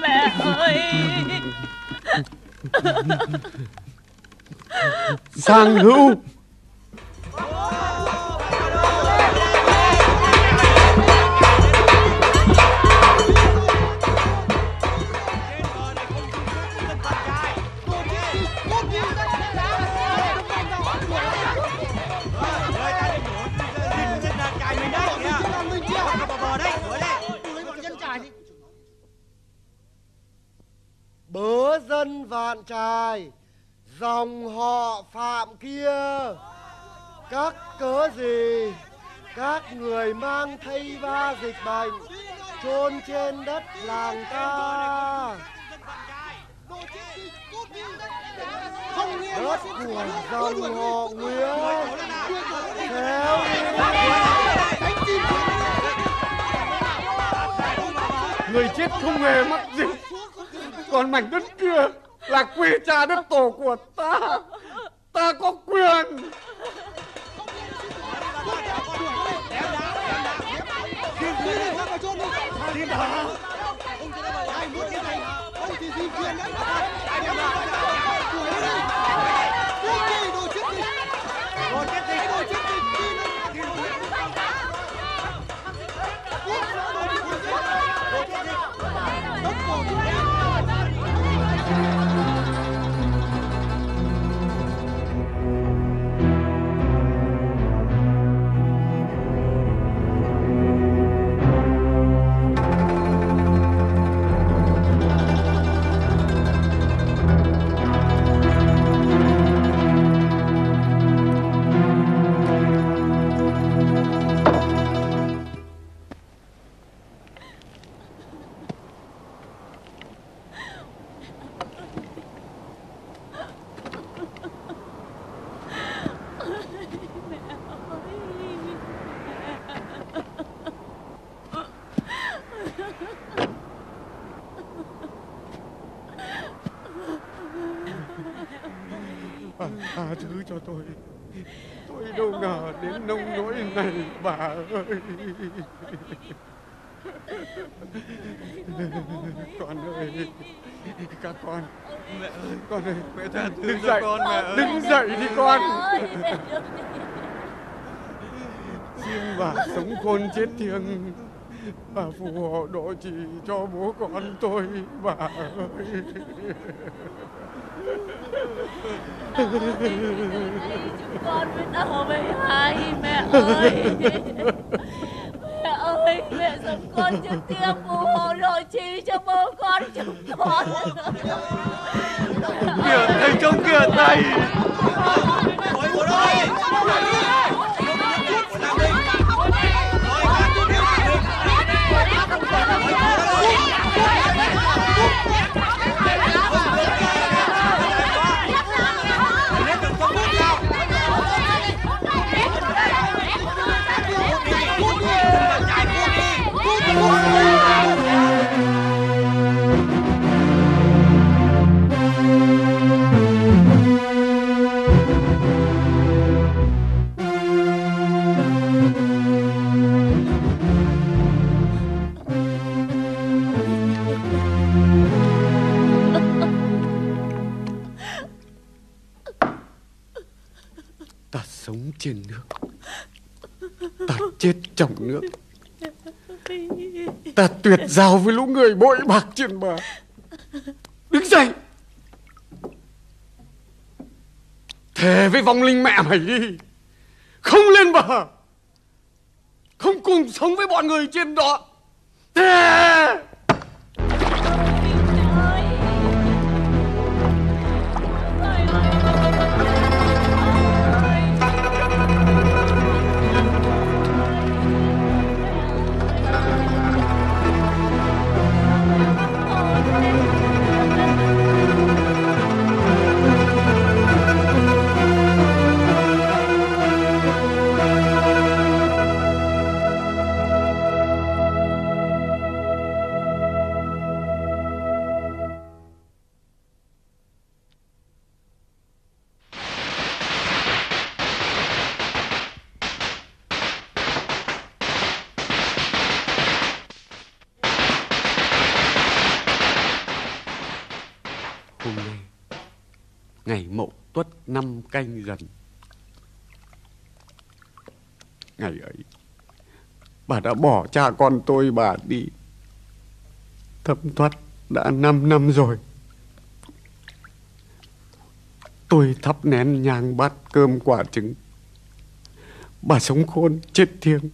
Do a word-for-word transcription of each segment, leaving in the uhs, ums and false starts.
Mẹ ơi! Sang hữu! Bớ dân vạn trài, dòng họ Phạm kia, các cớ gì các người mang thay ba dịch bệnh, chôn trên đất làng ta. Đất của dòng họ Nguyễn theo người chết không hề mắc dịch. Còn mảnh đất kia là quê cha đất tổ của ta. Ta có quyền. Tha thứ cho tôi. Tôi đâu ngờ đến nông nỗi này bà ơi. Con ơi, các con. Mẹ ơi, con ơi, mẹ tha thứ cho con mẹ ơi. Đứng dậy đi con. Xin bà sống khôn chết thiêng, bà phù hộ độ trì cho bố con tôi bà ơi. Chúng con biết đâu với hai mẹ ơi. Mẹ ơi, mẹ giúp con trước tiên phù hộ độ trì cho bố con chúng con. Kìa thầy trông kìa thầy. Thôi bố ơi. Trên nước ta chết trong nước, ta tuyệt giao với lũ người bội bạc trên bờ. Đứng dậy, thề với vong linh mẹ mày đi, không lên bờ, không cùng sống với bọn người trên đó. Thề. ngày Mậu Tuất năm Canh Dần. Ngày ấy, bà đã bỏ cha con tôi bà đi. Thấm thoát đã năm năm rồi. Tôi thắp nén nhang bát cơm quả trứng. Bà sống khôn, chết thiêng.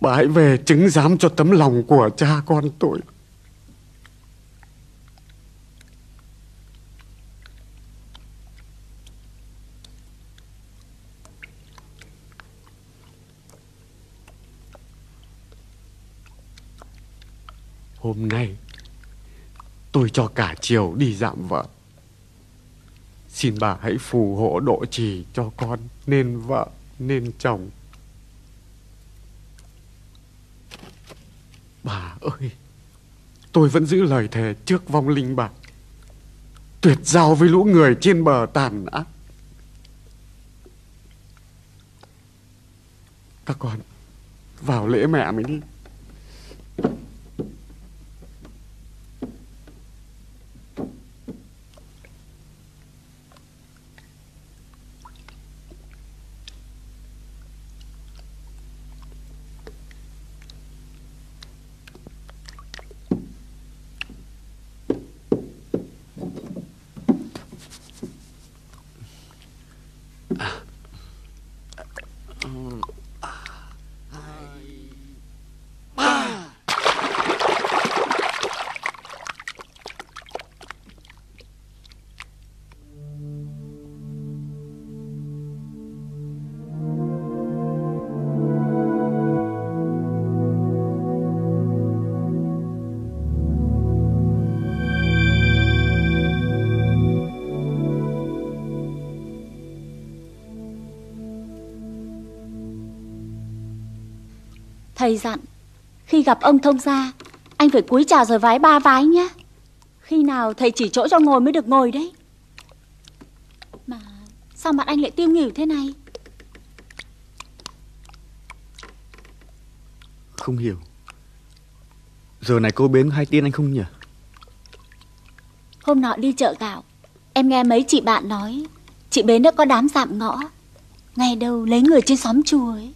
Bà hãy về chứng giám cho tấm lòng của cha con tôi. Hôm nay tôi cho cả triều đi dạm vợ. Xin bà hãy phù hộ độ trì cho con nên vợ nên chồng. Bà ơi, tôi vẫn giữ lời thề trước vong linh bà, tuyệt giao với lũ người trên bờ tàn ác. Các con vào lễ mẹ mới đi. Thầy dặn, khi gặp ông thông gia, anh phải cúi chào rồi vái ba vái nhé. Khi nào thầy chỉ chỗ cho ngồi mới được ngồi đấy. Mà sao mặt anh lại tiêu nghỉu thế này? Không hiểu. Giờ này cô Bến hay tin anh không nhỉ? Hôm nọ đi chợ gạo, em nghe mấy chị bạn nói chị Bến đã có đám dạm ngõ, ngày đầu lấy người trên xóm chùa ấy.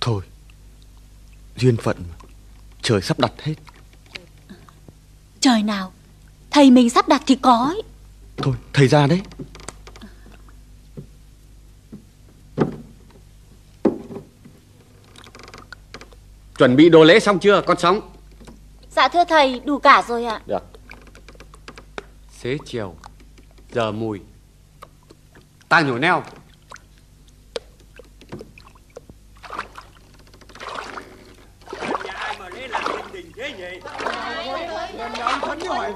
Thôi, duyên phận mà, trời sắp đặt hết. Trời nào thầy mình sắp đặt thì có ấy. Thôi thầy ra đấy. Chuẩn bị đồ lễ xong chưa con Sóng? Dạ thưa thầy, đủ cả rồi ạ. Được. Xế chiều, giờ mùi, tang nhổ neo.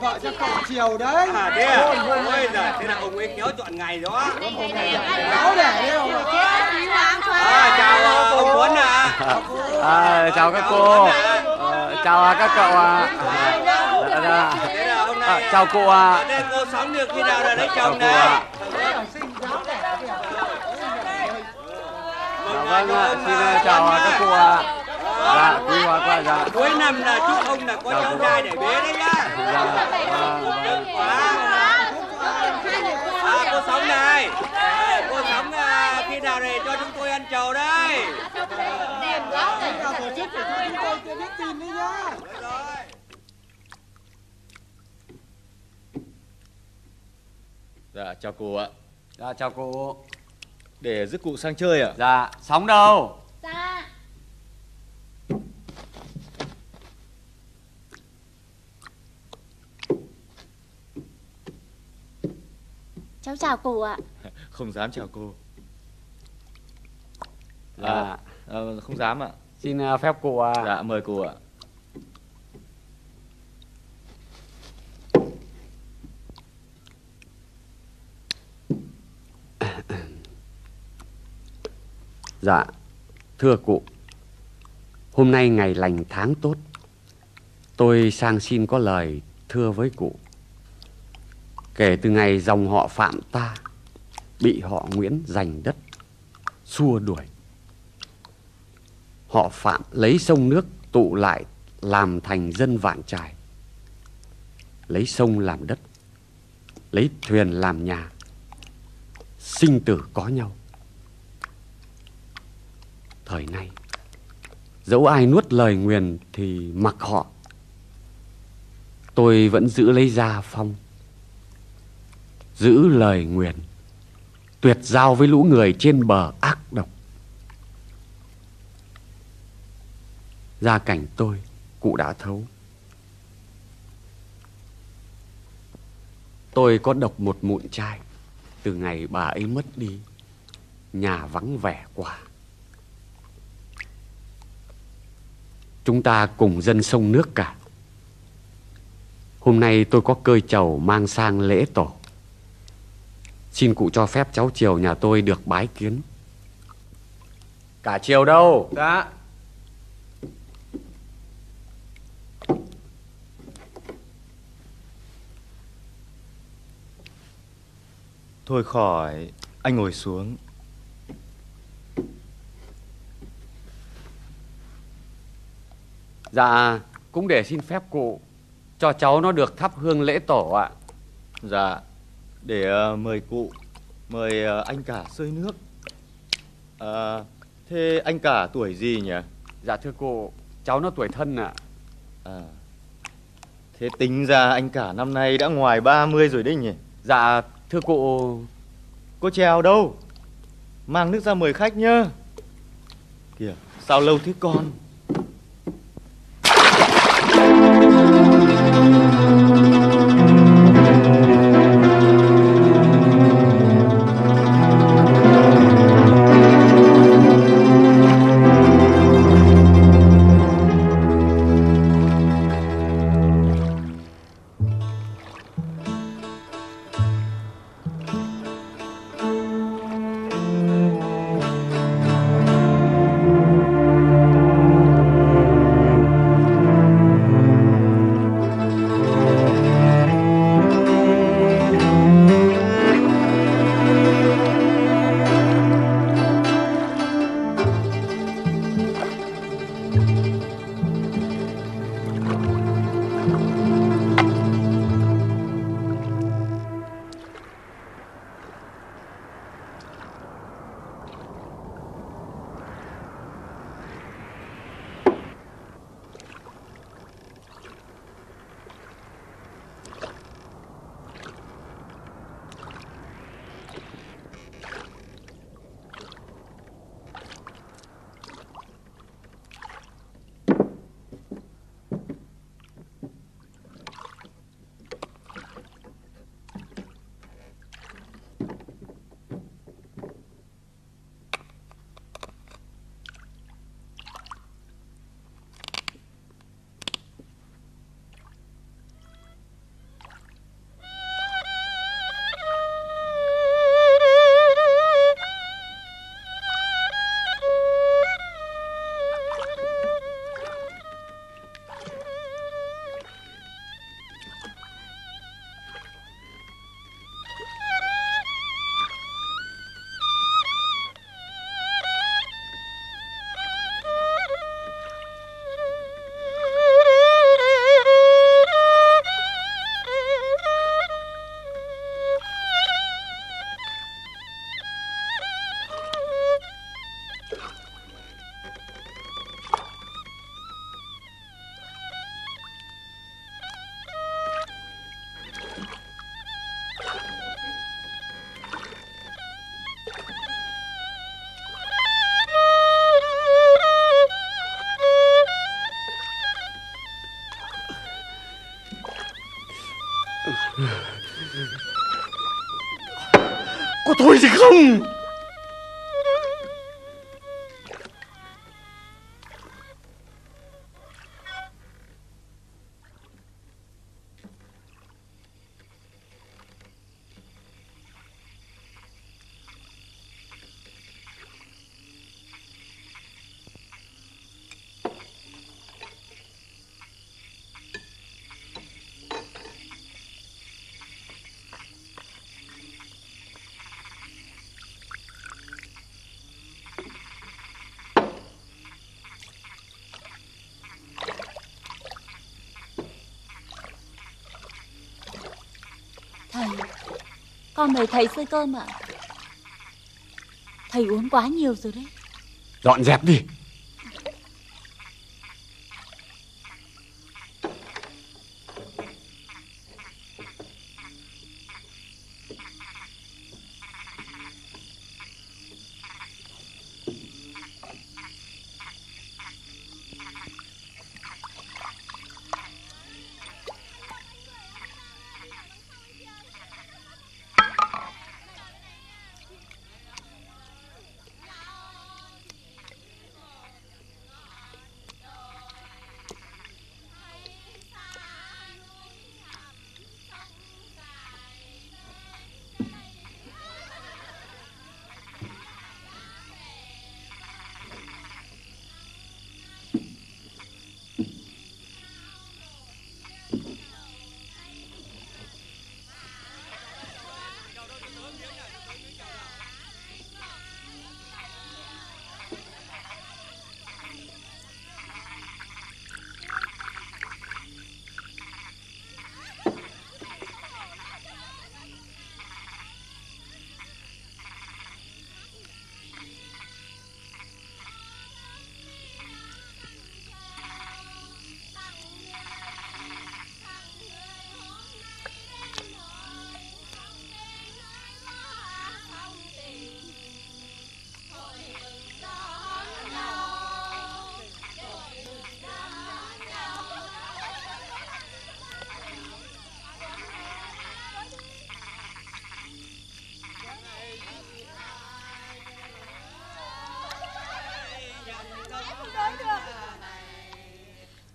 Vợ cho cậu chiều đấy. À thế à? Ôi giời, thế là ông ấy kéo chọn ngày đó. Kéo để đi ông à. Chào cô Bốn à. À chào các cô. Chào các cậu à. Chào cô à. Cô Sóng được khi nào là lấy chồng này? Vâng ạ, xin chào các cô à. Dạ, quý hóa quá dạ. Cuối năm là chúc ông là có cháu trai để bế đấy nhá. Dạ. À, cô Sóng này. Cô Sóng khi nào này cho chúng tôi ăn trầu đây. Đẹp lắm. Tổ chức để cho chúng tôi tôi biết tin đấy nhá. Dạ, chào cô ạ. Dạ, chào cô. Để giúp cụ sang chơi ạ. Dạ, Sóng đâu? Dạ. Cháu chào cô ạ. Không dám chào cô. Dạ, à, không dám ạ. Xin phép cô ạ. Dạ, mời cô ạ. Dạ, thưa cụ, hôm nay ngày lành tháng tốt, tôi sang xin có lời thưa với cụ. Kể từ ngày dòng họ Phạm ta bị họ Nguyễn giành đất, xua đuổi, họ Phạm lấy sông nước tụ lại làm thành dân Vạn Trài. lấy sông làm đất, lấy thuyền làm nhà, sinh tử có nhau. Thời nay, dẫu ai nuốt lời nguyền thì mặc họ, tôi vẫn giữ lấy gia phong, giữ lời nguyền, tuyệt giao với lũ người trên bờ ác độc. Gia cảnh tôi, cụ đã thấu. Tôi có độc một mụn trai. Từ ngày bà ấy mất đi, nhà vắng vẻ quá. Chúng ta cùng dân sông nước cả. Hôm nay tôi có cơi trầu mang sang lễ tổ. Xin cụ cho phép cháu Triều nhà tôi được bái kiến. Cả Triều đâu? Dạ. Thôi khỏi, anh ngồi xuống. Dạ, cũng để xin phép cụ cho cháu nó được thắp hương lễ tổ ạ. Dạ, để uh, mời cụ, mời uh, anh cả xơi nước. À, thế anh cả tuổi gì nhỉ? Dạ thưa cụ, cháu nó tuổi Thân ạ. À, thế tính ra anh cả năm nay đã ngoài ba mươi rồi đấy nhỉ? Dạ thưa cụ. Cô Trèo đâu? Mang nước ra mời khách nhá. Kìa, sao lâu thế con? Có thôi gì không? Con mời thầy xơi cơm ạ. Thầy uống quá nhiều rồi đấy. Dọn dẹp đi.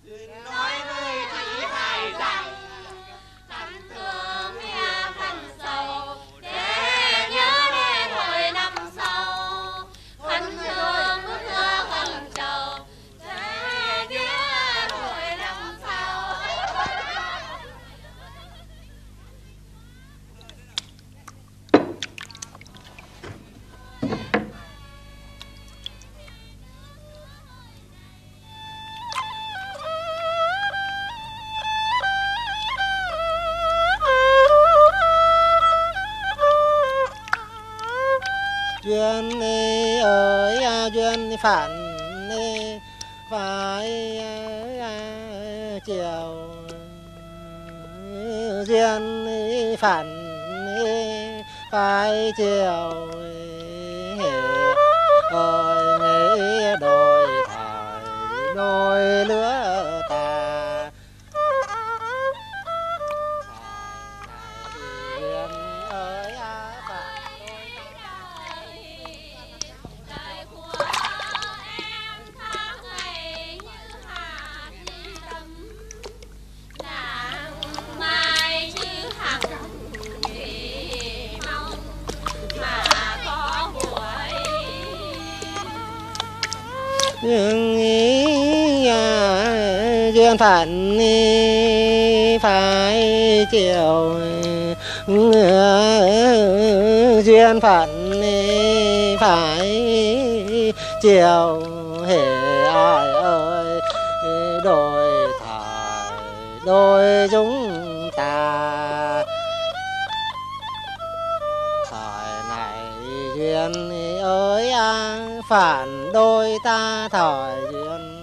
Duyên ơi duyên phản phải chiều, duyên phản phải chiều ơi nghĩ đôi thời đôi lứa ta duyên phận phải chiều, duyên phận phải chiều hề ai ơi đôi thời đôi chúng ta thời này duyên ơi phản đôi ta thời duyên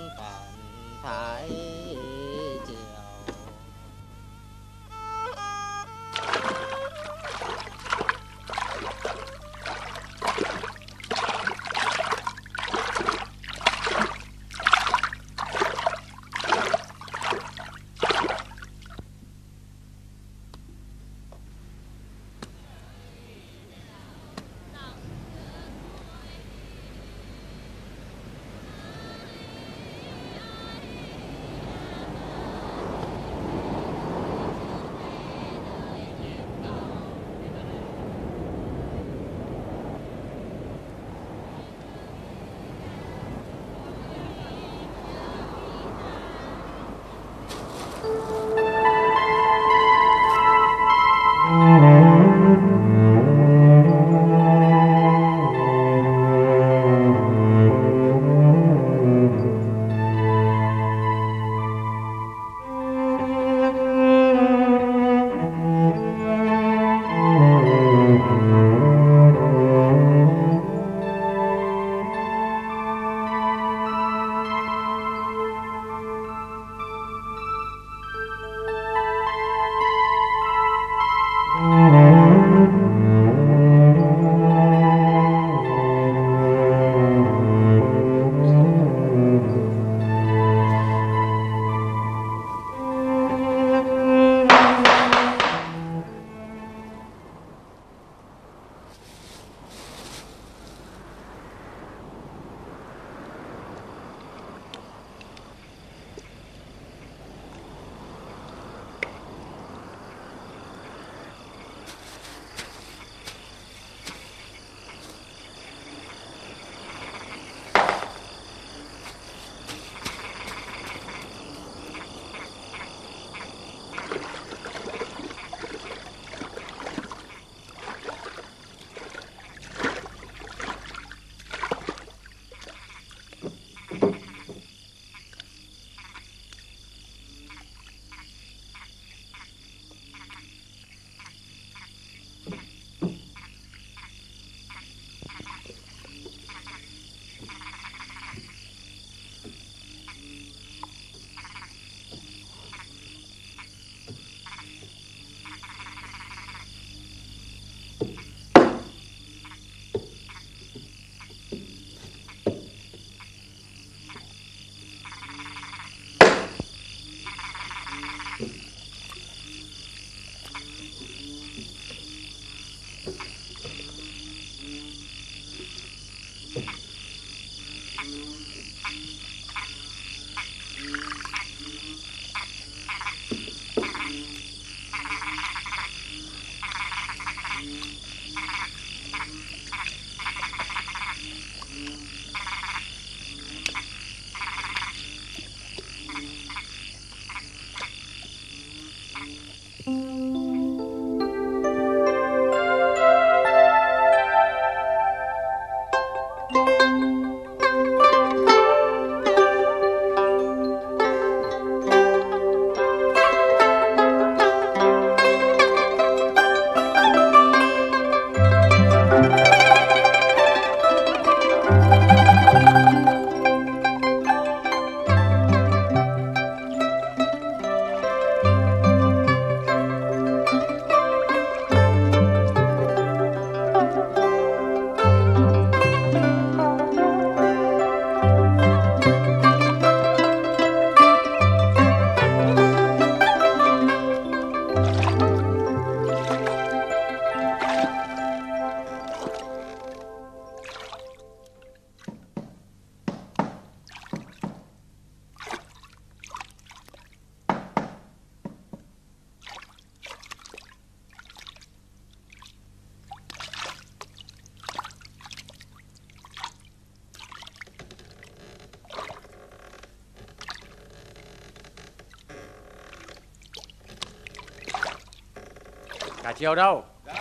Cả chiều đâu? Dạ.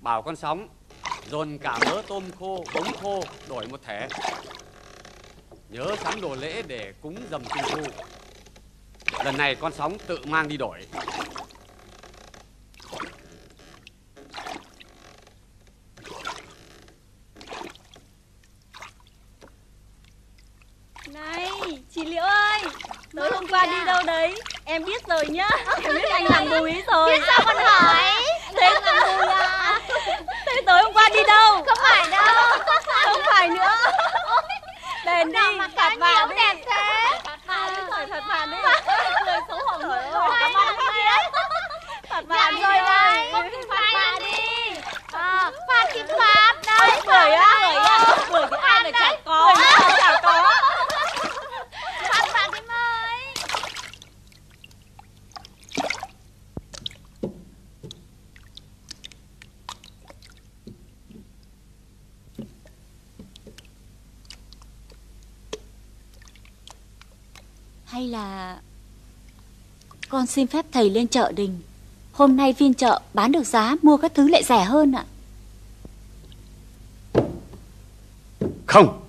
Bảo con Sóng dồn cả mớ tôm khô, bống khô đổi một thẻ. Nhớ sắm đồ lễ để cúng dầm Trung Thu. Lần này con Sóng tự mang đi đổi. Này, chị Liễu ơi, tối hôm qua đi đâu đấy? Em biết rồi nhá, em biết anh làm đùi rồi. Biết sao con hỏi? Thế anh làm đùi à? Thế tối hôm qua đi đâu? Không phải đâu. Không phải nữa. Đèn đi, phạt vào đi. Đẹp thế. Phạt vào đi, khỏi phạt vào đi. Người xấu hổ rồi. Cảm ơn anh. Phạt vào rồi này. Con cứ phạt vào đi. Phạt thì phạt đấy. Cười á, cười á. Cười thì ai mà chả có. Chả có. Hay là con xin phép thầy lên chợ Đình. Hôm nay phiên chợ bán được giá, mua các thứ lại rẻ hơn ạ. Không.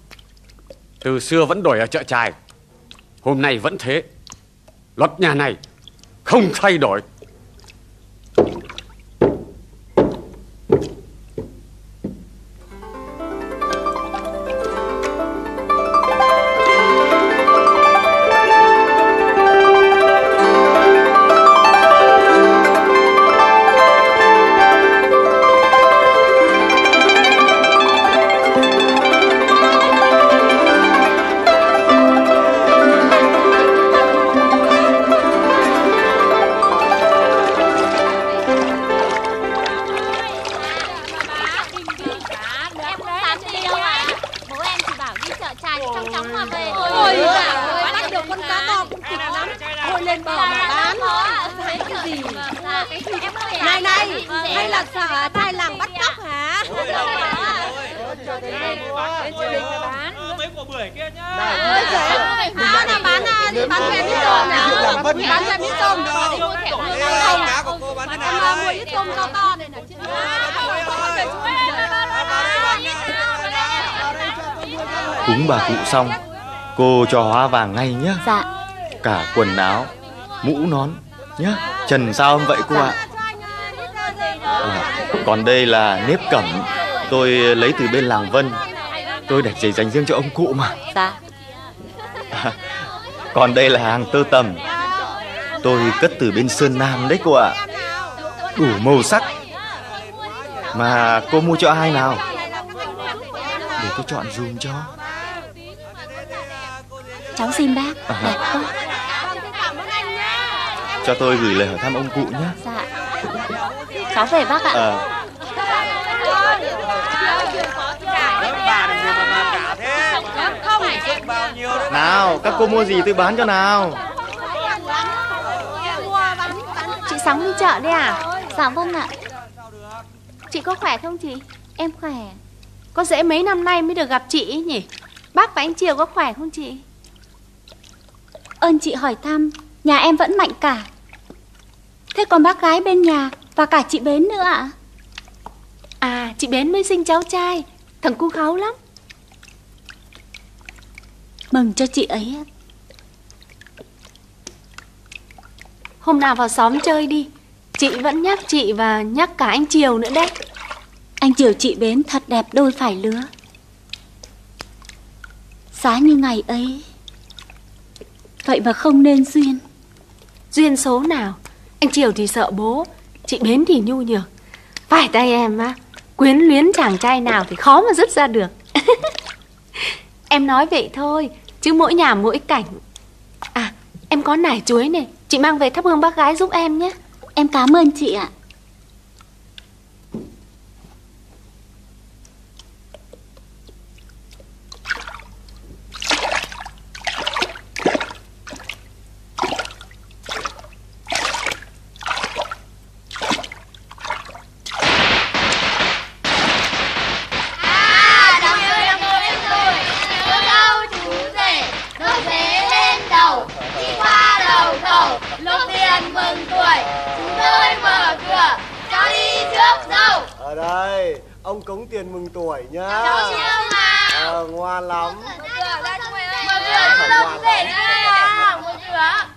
Từ xưa vẫn đổi ở chợ Chài, hôm nay vẫn thế. Luật nhà này không thay đổi. Cúng bà cụ xong, cô cho hóa vàng ngay nhé. Dạ. Cả quần áo, mũ nón nhé. Trần sao vậy cô ạ? À, còn đây là nếp cẩm, tôi lấy từ bên làng Vân. Tôi để chỉ dành riêng cho ông cụ mà. Dạ. À, còn đây là hàng tơ tằm, tôi cất từ bên Sơn Nam đấy cô ạ. Đủ màu sắc. Mà cô mua cho ai nào? Để tôi chọn dùm cho. Cháu xin bác. À, đẹp quá. Cho tôi gửi lời hỏi thăm ông cụ nhé. Dạ. Cháu về bác ạ. À. Nào, các cô mua gì tôi bán cho nào. Chị Sóng đi chợ đây à? Dạ vâng ạ. Chị có khỏe không chị? Em khỏe. Có dễ mấy năm nay mới được gặp chị ấy nhỉ? Bác và anh Triều có khỏe không chị? Ơn chị hỏi thăm, nhà em vẫn mạnh cả. Thế còn bác gái bên nhà và cả chị Bến nữa ạ? À? À, chị Bến mới sinh cháu trai, thằng cu kháu lắm. Mừng cho chị ấy. Hôm nào vào xóm chơi đi, chị vẫn nhắc chị và nhắc cả anh Triều nữa đấy. Anh Triều chị Bến thật đẹp đôi phải lứa. Giá như ngày ấy, vậy mà không nên duyên. Duyên số nào? Anh Triều thì sợ bố, chị Bến thì nhu nhược. Phải tay em á, quyến luyến chàng trai nào thì khó mà dứt ra được. Em nói vậy thôi, chứ mỗi nhà mỗi cảnh. À, em có nải chuối này, chị mang về thắp hương bác gái giúp em nhé. Em cảm ơn chị ạ. Mừng tuổi, chúng tôi mở cửa. Ông cống tiền mừng tuổi nhá. Cháu chưa ông à. Ờ, ngoan lắm. Một đứa ra cho mày ơi. Một đứa cho đông rể ra. Một đứa.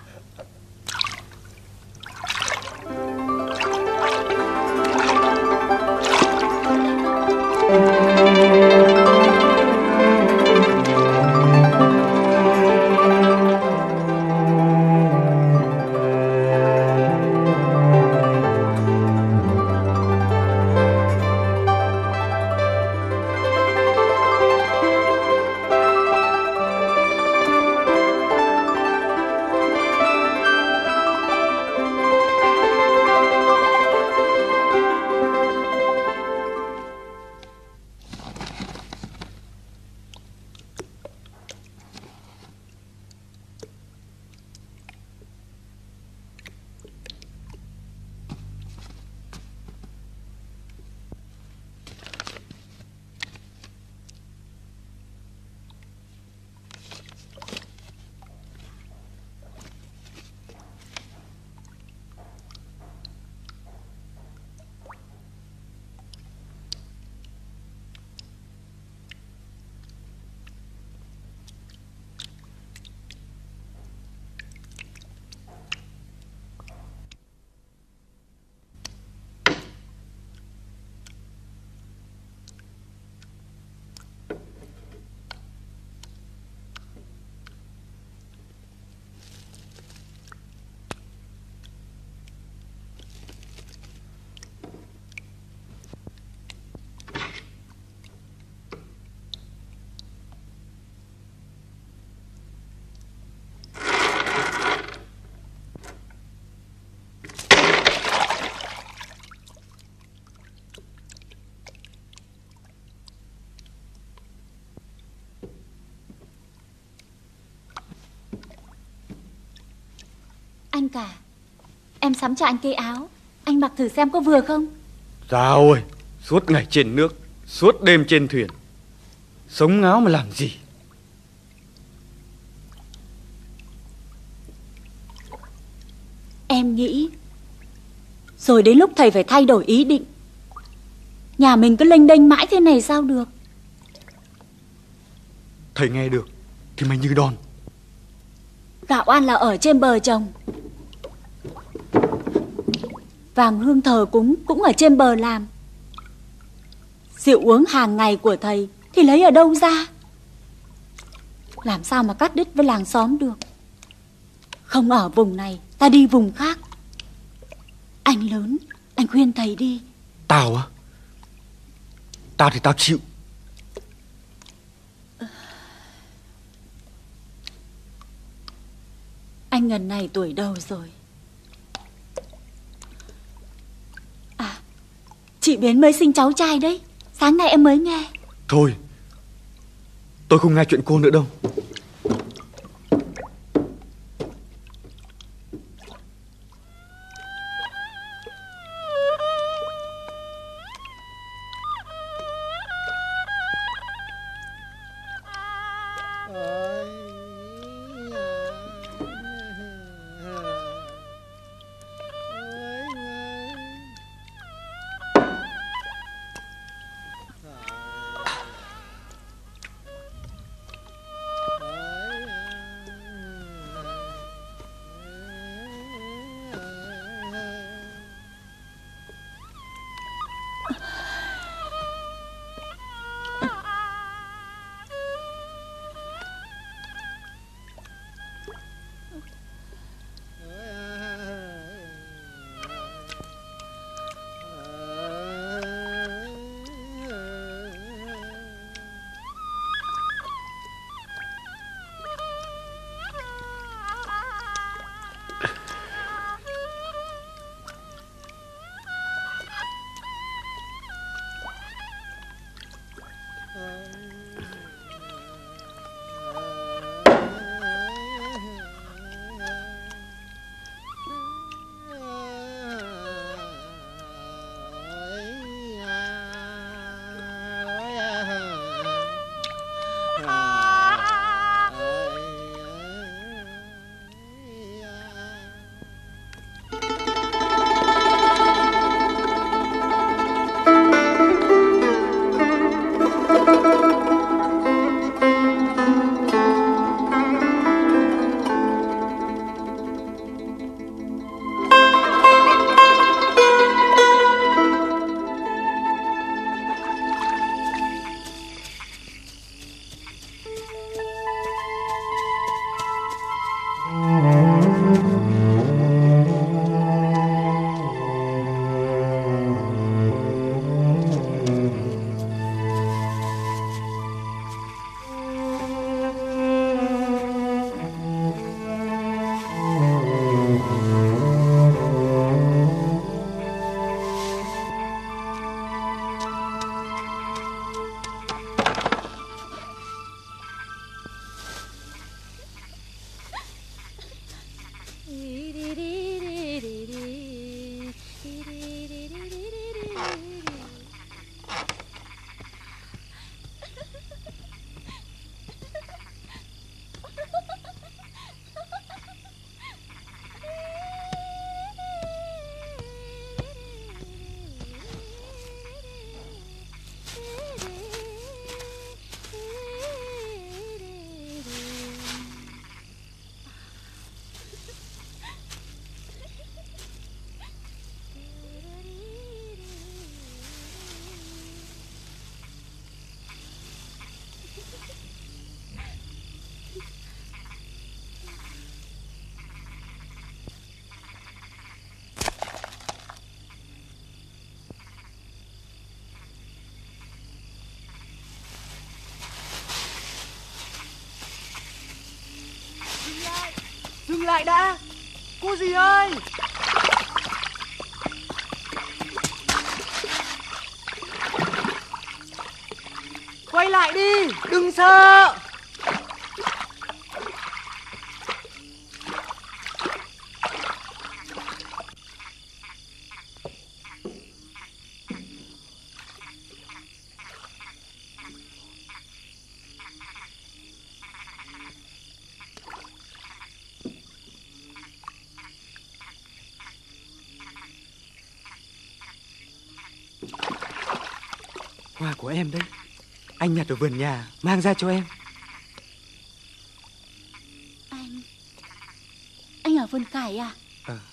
Anh cả, em sắm cho anh cây áo. Anh mặc thử xem có vừa không? Dạ ôi, suốt ngày trên nước, suốt đêm trên thuyền, sống áo mà làm gì. Em nghĩ rồi đến lúc thầy phải thay đổi ý định. Nhà mình cứ lênh đênh mãi thế này sao được. Thầy nghe được thì mày như đòn. Gạo ăn là ở trên bờ trồng, vàng hương thờ cúng cũng ở trên bờ làm. Rượu uống hàng ngày của thầy thì lấy ở đâu ra? Làm sao mà cắt đứt với làng xóm được. Không ở vùng này, ta đi vùng khác. Anh lớn, anh khuyên thầy đi. Tao á? Tao thì tao chịu. Anh gần này tuổi đầu rồi. Chị Biến mới sinh cháu trai đấy. Sáng nay em mới nghe. Thôi, tôi không nghe chuyện cô nữa đâu. Dừng lại đã, cô dì ơi. Quay lại đi, đừng sợ. Hoa của em đấy, anh nhặt ở vườn nhà mang ra cho em. Anh Anh ở vườn cải à? Ờ à,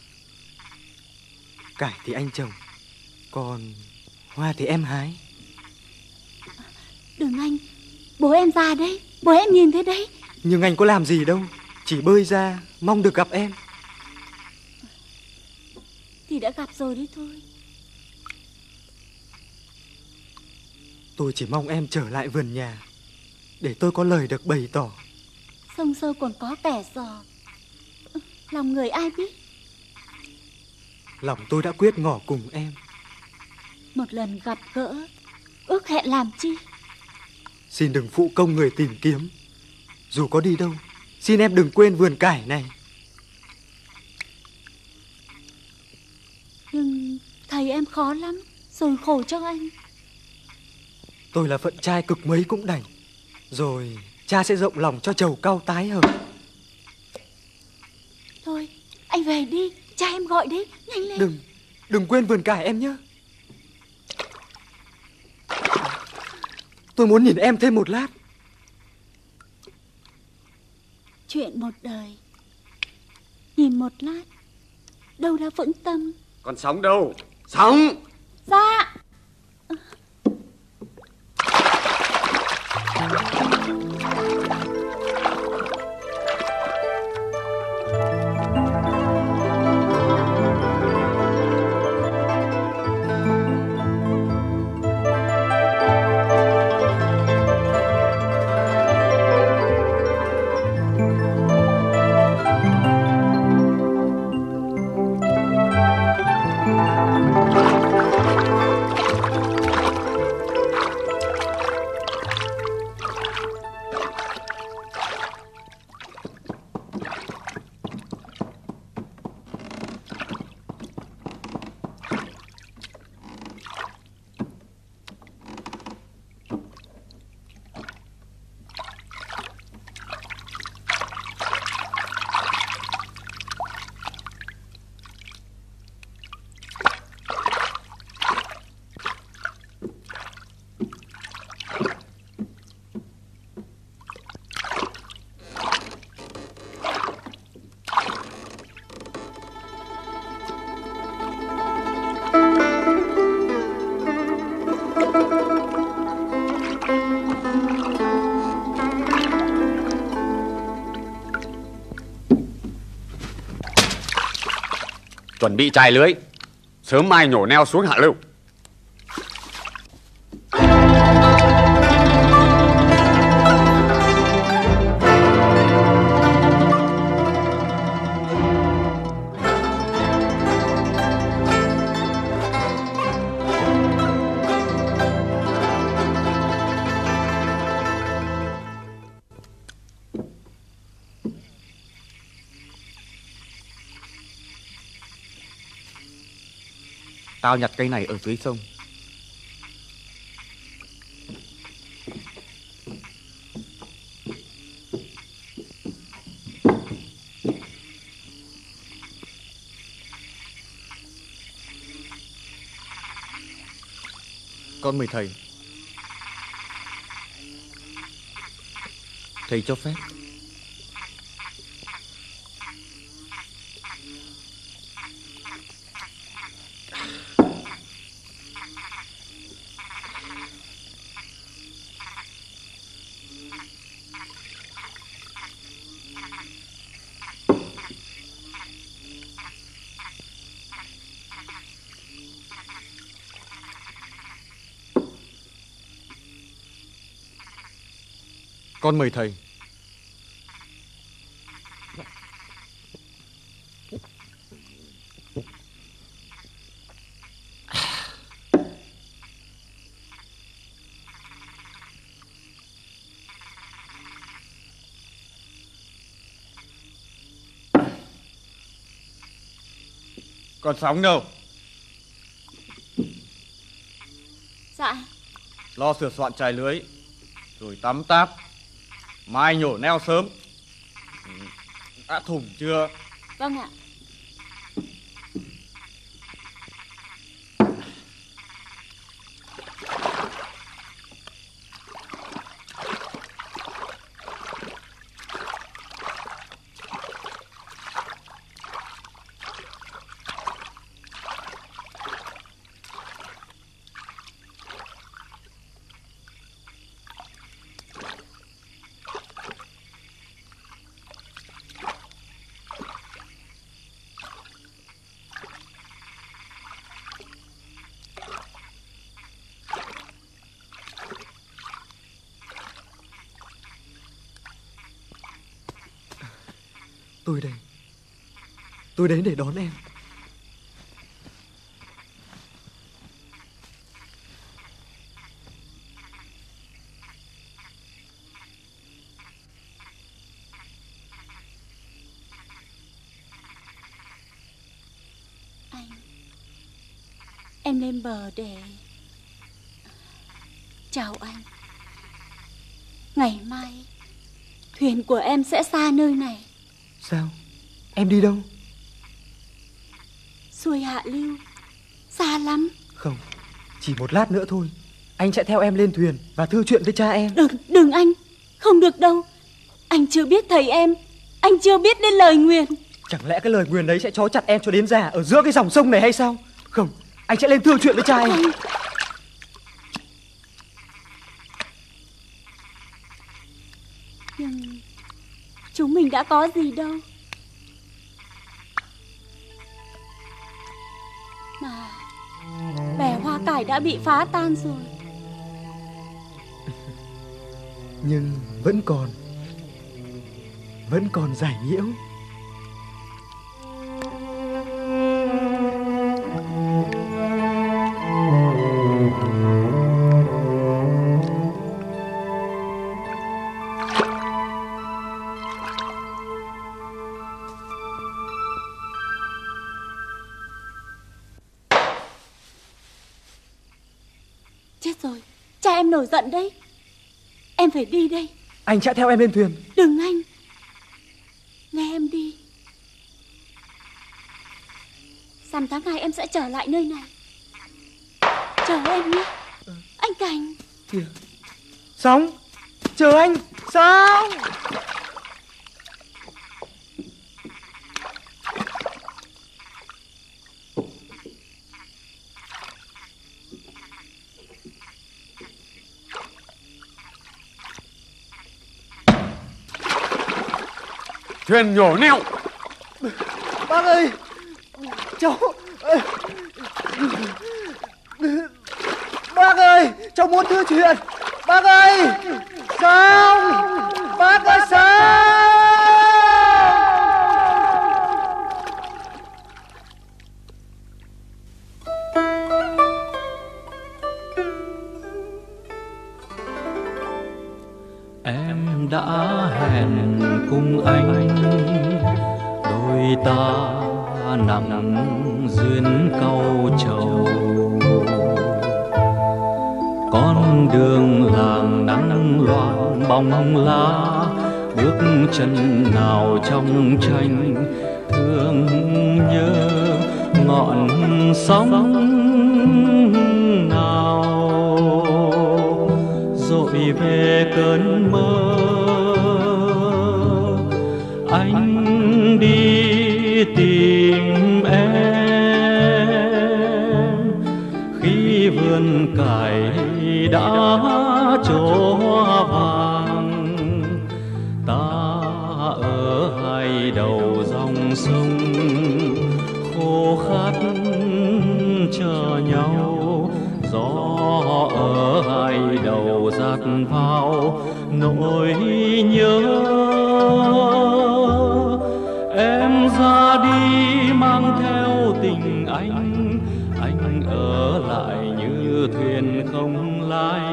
cải thì anh trồng, còn hoa thì em hái. Đừng anh, bố em già đấy, bố em nhìn thấy đấy. Nhưng anh có làm gì đâu, chỉ bơi ra mong được gặp em. Thì đã gặp rồi đấy thôi. Tôi chỉ mong em trở lại vườn nhà để tôi có lời được bày tỏ. Sông sâu còn có kẻ dò, lòng người ai biết. Lòng tôi đã quyết ngỏ cùng em. Một lần gặp gỡ, ước hẹn làm chi? Xin đừng phụ công người tìm kiếm. Dù có đi đâu, xin em đừng quên vườn cải này. Nhưng thầy em khó lắm, rồi khổ cho anh. Tôi là phận trai cực mấy cũng đành, rồi cha sẽ rộng lòng cho trầu cau tái hợp. Thôi, anh về đi, cha em gọi đấy, nhanh lên. Đừng, đừng quên vườn cải em nhé. Tôi muốn nhìn em thêm một lát. Chuyện một đời, nhìn một lát, đâu đã vững tâm. Còn Sóng đâu? Sóng! Dạ! Chuẩn bị chài lưới, sớm mai nhổ neo xuống hạ lưu. Tao nhặt cây này ở dưới sông. Con mời thầy. Thầy cho phép. Con mời thầy. Con Sóng đâu? Dạ. Lo sửa soạn chài lưới, rồi tắm táp, mai nhổ neo sớm. Đã thủng chưa? Vâng ạ. Tôi đây. Tôi đến để đón em. Anh, em lên bờ để chào anh. Ngày mai thuyền của em sẽ xa nơi này. Sao? Em đi đâu? Xuôi hạ lưu. Xa lắm. Không, chỉ một lát nữa thôi. Anh sẽ theo em lên thuyền và thư chuyện với cha em. Đừng, đừng anh. Không được đâu. Anh chưa biết thầy em. Anh chưa biết đến lời nguyền. Chẳng lẽ cái lời nguyền đấy sẽ trói chặt em cho đến già ở giữa cái dòng sông này hay sao? Không, anh sẽ lên thư chuyện với cha em. Anh... Nhưng... chúng mình đã có gì đâu. Mà bè hoa cải đã bị phá tan rồi. Nhưng vẫn còn, vẫn còn giải nhiễu. Nổi giận đấy. Em phải đi đây. Anh sẽ theo em lên thuyền. Đừng anh. Nghe em đi. Rằm tháng hai em sẽ trở lại nơi này. Chờ em nhé. Ừ. Anh Cảnh. Kìa. Sóng. Chờ anh. Sóng. Thuyền nhổ neo. Bác ơi, cháu... Bác ơi, cháu muốn thư chuyện. Bác ơi, sao? Bác ơi, sao? Em đã hẹn cùng anh, đôi ta nằm duyên câu trầu, con đường làng nắng loạn bóng lá, bước chân nào trong tranh thương nhớ ngọn sóng nào dội về cơn mơ. Anh đi tìm em khi vườn cải đã trổ hoa vàng, ta ở hai đầu dòng sông khô khát chờ nhau. Gió ở hai đầu dạt vào nỗi nhớ, em ra đi mang theo tình anh, anh ở lại như thuyền không lái,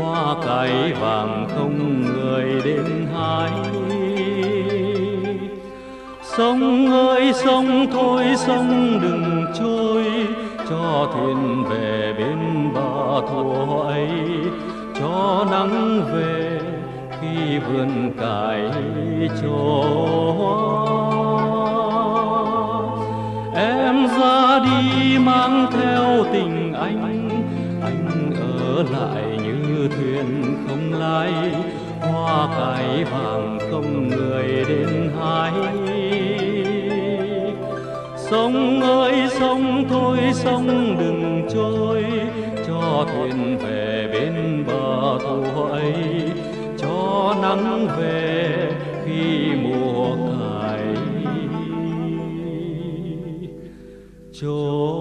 hoa cải vàng không người đến hái. Sông ơi sông thôi sông đừng trôi, cho thuyền về bên bờ thua ấy, cho nắng về khi vườn cải trổ hoa. Em ra đi mang theo tình anh, anh ở lại như thuyền không lái, hoa cải vàng không người đến hái. Sông ơi sông thôi sông đừng trôi, cho thuyền về bên bờ thu ấy, cho nắng về khi mùa cải trổ.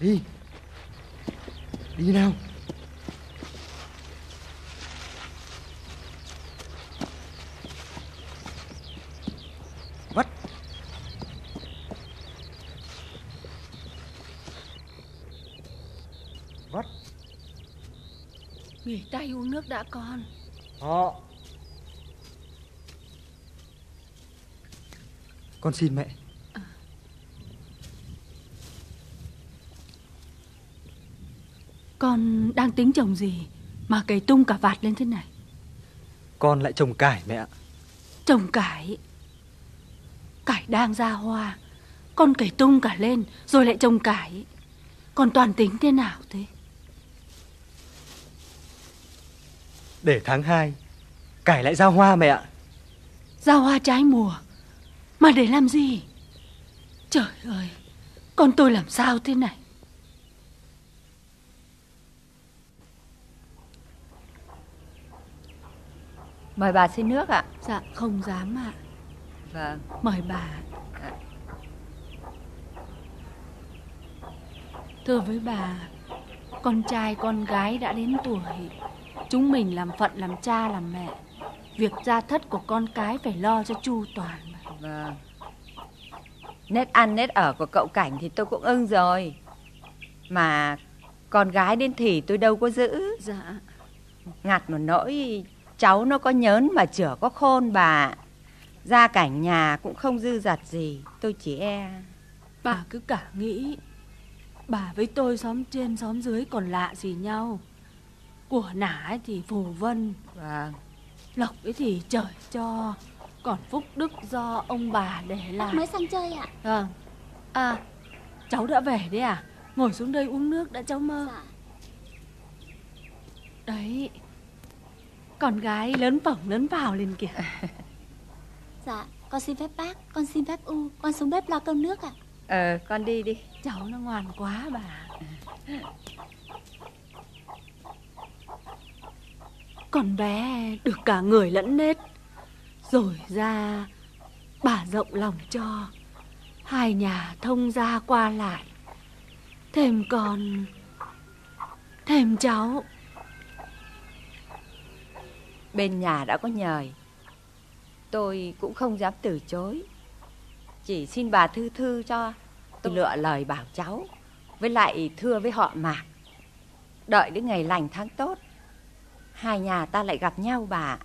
Đi, đi nào. Vắt. Vắt. Nghỉ tay uống nước đã con. Họ. Con xin mẹ. Con đang tính trồng gì mà cày tung cả vạt lên thế này? Con lại trồng cải mẹ ạ. Trồng cải? Cải đang ra hoa, con cày tung cả lên rồi lại trồng cải. Con toàn tính thế nào thế? Để tháng hai, cải lại ra hoa mẹ ạ. Ra hoa trái mùa, mà để làm gì? Trời ơi, con tôi làm sao thế này? Mời bà xin nước ạ. Dạ không dám ạ. Vâng. Mời bà. Thưa với bà, con trai con gái đã đến tuổi, chúng mình làm phận làm cha làm mẹ, việc gia thất của con cái phải lo cho chu toàn mà. Vâng. Nét ăn nét ở của cậu Cảnh thì tôi cũng ưng rồi, mà con gái đến thì tôi đâu có giữ. Dạ. Ngặt một nỗi cháu nó có nhớn mà chửa có khôn bà. Gia cảnh nhà cũng không dư dật gì, tôi chỉ e. Bà cứ cả nghĩ, bà với tôi xóm trên xóm dưới còn lạ gì nhau. Của nả ấy thì phù vân, vâng. Lộc ấy thì trời cho, còn phúc đức do ông bà để lại. Mới sang chơi ạ. Vâng. À, cháu đã về đấy à? Ngồi xuống đây uống nước đã cháu mơ. Dạ. Đấy, con gái lớn phỏng lớn vào lên kìa. Dạ, con xin phép bác, con xin phép u, con xuống bếp lo cơm nước ạ. À. Ờ, con đi đi. Cháu nó ngoan quá bà. Con bé được cả người lẫn nết, rồi ra bà rộng lòng cho, hai nhà thông gia qua lại, thêm con, thêm cháu. Bên nhà đã có nhời, tôi cũng không dám từ chối. Chỉ xin bà Thư Thư cho tôi lựa lời bảo cháu, với lại thưa với họ Mạc, đợi đến ngày lành tháng tốt, hai nhà ta lại gặp nhau bà.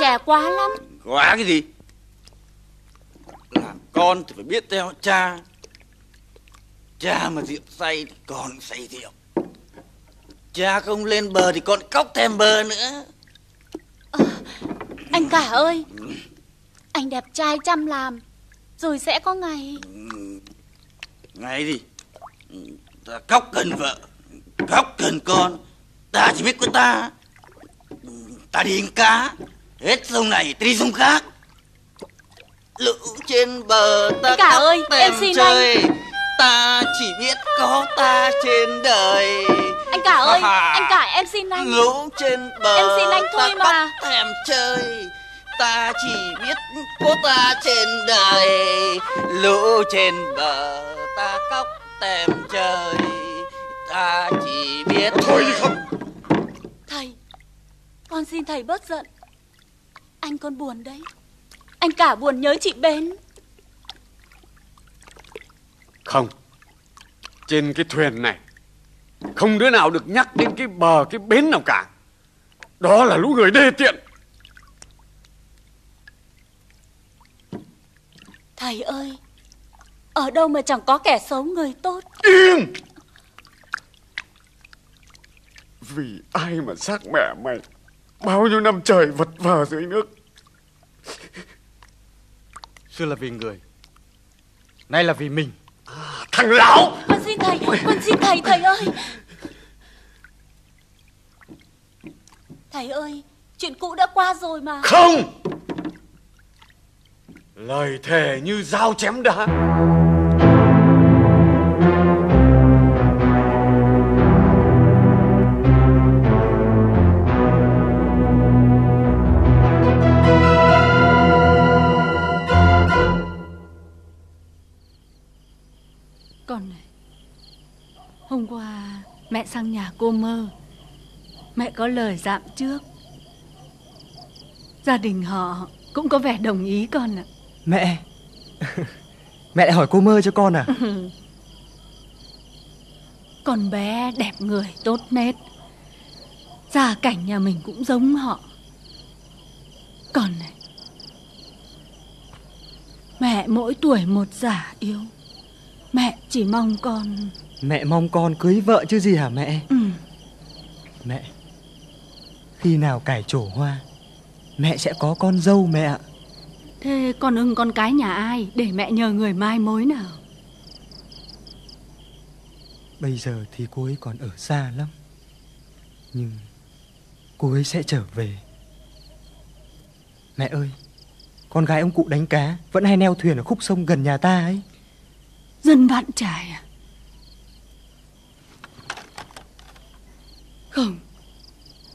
Trẻ quá lắm. Quá cái gì? Làm con thì phải biết theo cha. Cha mà rượu say thì con say rượu. Cha không lên bờ thì con cóc thêm bờ nữa. À, anh cả ơi, anh đẹp trai chăm làm, rồi sẽ có ngày. Ngày gì? Ta cóc cần vợ, cóc cần con. Ta chỉ biết của ta. Ta đi đánh cá, hết sông này ta đi sông khác. Lũ trên bờ ta cả ơi, em xin trời anh. Ta chỉ biết có ta trên đời. Anh cả ơi, à, anh cả em xin anh. Lũ trên bờ em xin anh thôi ta mà. Thèm chơi, ta chỉ biết có ta trên đời. Lũ trên bờ ta khóc thèm chơi, ta chỉ biết. Thôi đi không. Thầy, con xin thầy bớt giận. Anh con buồn đấy. Anh cả buồn nhớ chị Bến. Không, trên cái thuyền này không đứa nào được nhắc đến cái bờ cái bến nào cả. Đó là lũ người đê tiện. Thầy ơi, ở đâu mà chẳng có kẻ xấu người tốt. Yên! Vì ai mà xác mẹ mày bao nhiêu năm trời vật vờ dưới nước. Xưa là vì người, nay là vì mình. À, thằng lão! Con xin thầy, con xin thầy, thầy ơi. Thầy ơi, chuyện cũ đã qua rồi mà. Không! Lời thề như dao chém đá. Hôm qua mẹ sang nhà cô Mơ, mẹ có lời dạm trước. Gia đình họ cũng có vẻ đồng ý con ạ. Mẹ mẹ lại hỏi cô Mơ cho con à? Ừ. Con bé đẹp người tốt nết, gia cảnh nhà mình cũng giống họ. Con này, mẹ mỗi tuổi một già yếu. Mẹ chỉ mong con... Mẹ mong con cưới vợ chứ gì hả mẹ? Ừ. Mẹ, khi nào cải trổ hoa, mẹ sẽ có con dâu mẹ ạ. Thế con ưng con cái nhà ai để mẹ nhờ người mai mối nào? Bây giờ thì cô ấy còn ở xa lắm, nhưng cô ấy sẽ trở về. Mẹ ơi, con gái ông cụ đánh cá vẫn hay neo thuyền ở khúc sông gần nhà ta ấy. Dân Vạn Trải à? Không,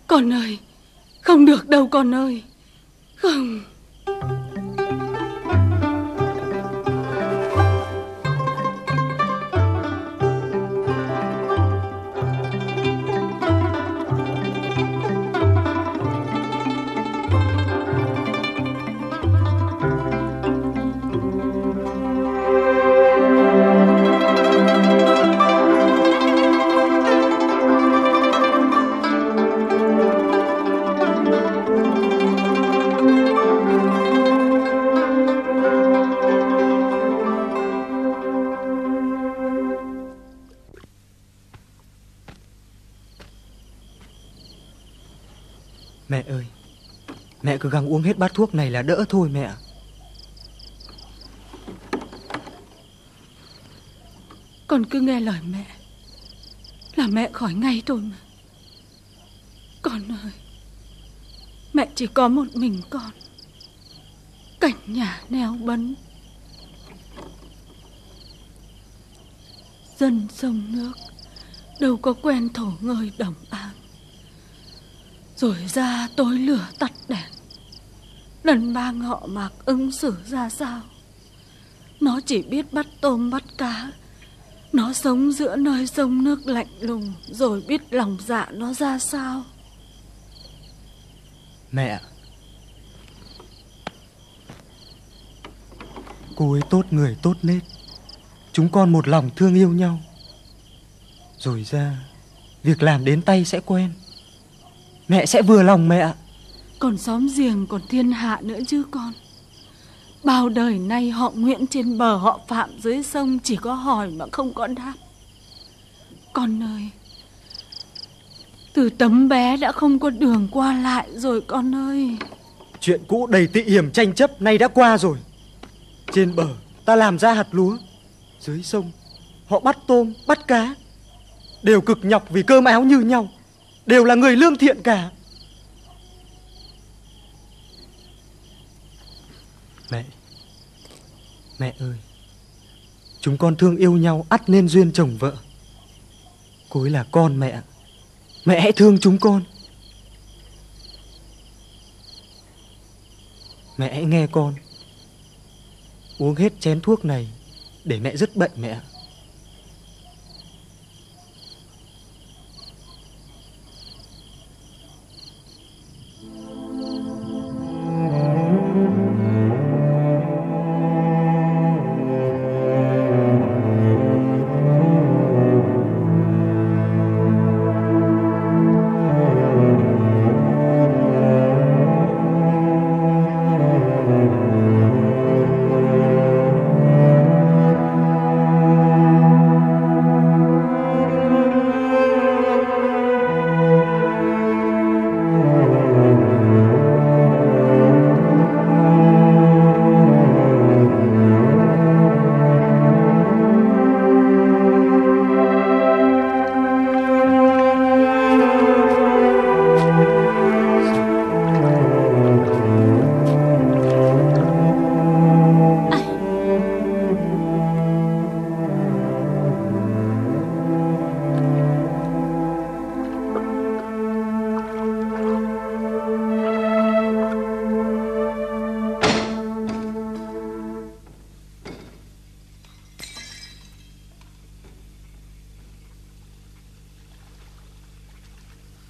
con ơi, không được đâu con ơi. Không. Mẹ ơi, mẹ cứ gắng uống hết bát thuốc này là đỡ thôi mẹ. Con cứ nghe lời mẹ là mẹ khỏi ngay thôi mà. Con ơi, mẹ chỉ có một mình con, cảnh nhà neo bấn, dân sông nước đâu có quen thổ ngơi đồng áng. Rồi ra tối lửa tắt đèn, đàn bà ngọ mạc ứng xử ra sao? Nó chỉ biết bắt tôm bắt cá, nó sống giữa nơi sông nước lạnh lùng, rồi biết lòng dạ nó ra sao? Mẹ, cô ấy tốt người tốt nết, chúng con một lòng thương yêu nhau. Rồi ra, việc làm đến tay sẽ quen, mẹ sẽ vừa lòng mẹ. Còn xóm giềng còn thiên hạ nữa chứ con. Bao đời nay họ Nguyễn trên bờ, họ Phạm dưới sông, chỉ có hỏi mà không có đáp. Con ơi, từ tấm bé đã không có đường qua lại rồi con ơi. Chuyện cũ đầy tị hiểm tranh chấp nay đã qua rồi. Trên bờ ta làm ra hạt lúa, dưới sông họ bắt tôm bắt cá, đều cực nhọc vì cơm áo như nhau, đều là người lương thiện cả. Mẹ, mẹ ơi, chúng con thương yêu nhau ắt nên duyên chồng vợ. Cô ấy là con mẹ, mẹ hãy thương chúng con. Mẹ hãy nghe con, uống hết chén thuốc này để mẹ dứt bệnh mẹ.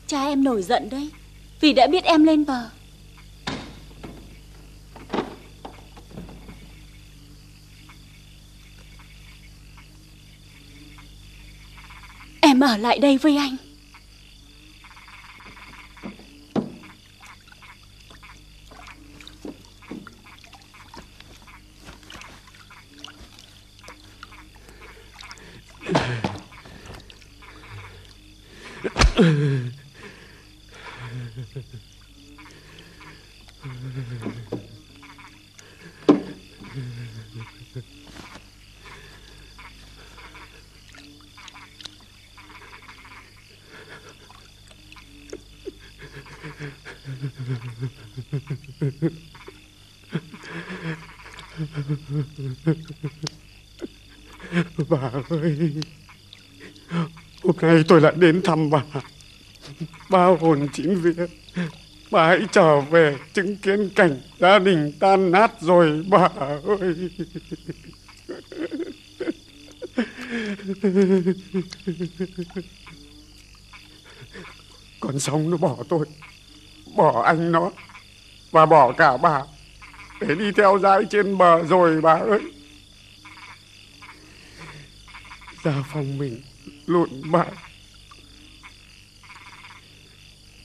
Cha em nổi giận đấy, vì đã biết em lên bờ. Em ở lại đây với anh. Bà ơi, hôm nay tôi lại đến thăm bà. Ba hồn chín vía, bà hãy trở về chứng kiến cảnh gia đình tan nát rồi bà ơi. Con Sóng nó bỏ tôi, bỏ anh nó và bỏ cả bà để đi theo dãi trên bờ rồi bà ơi. Ra phòng mình lụn bại.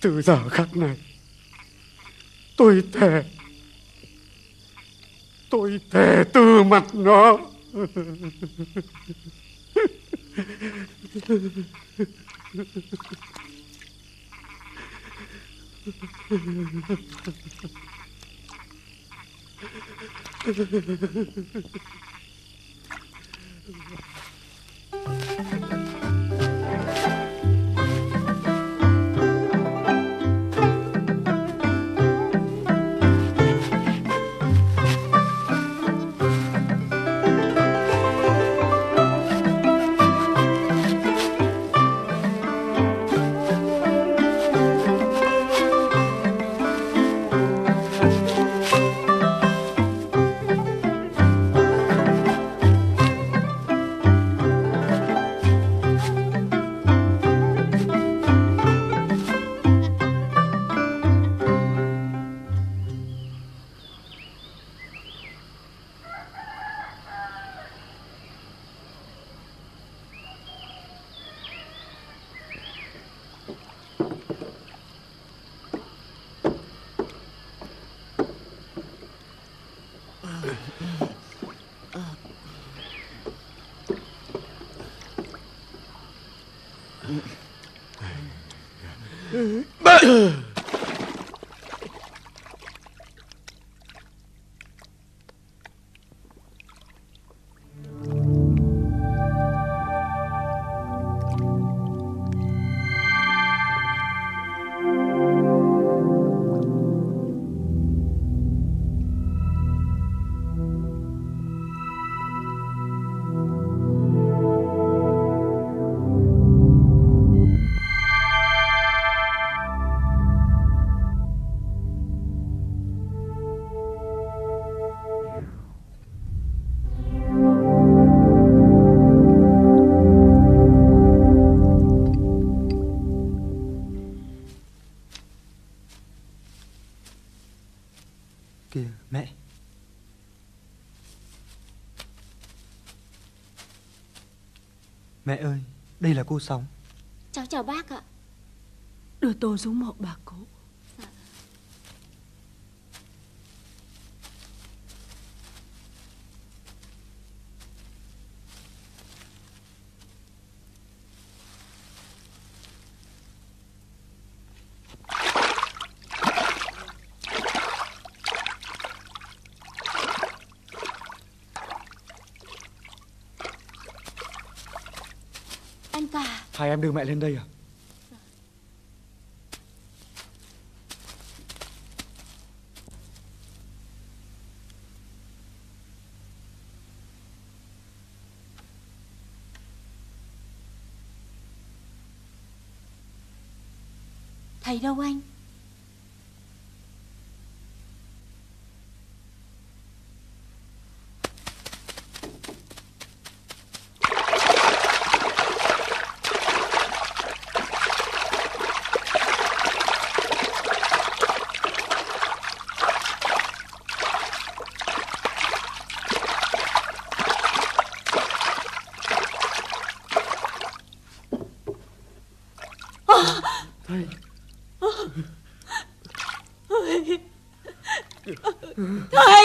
Từ giờ khắc này tôi thề, tôi thề từ mặt nó. Mẹ ơi, đây là cô Sóng. Cháu chào bác ạ. Đưa tôi xuống mộ bà cố. Dạ. Hai em đưa mẹ lên đây à? Thầy đâu anh? Thầy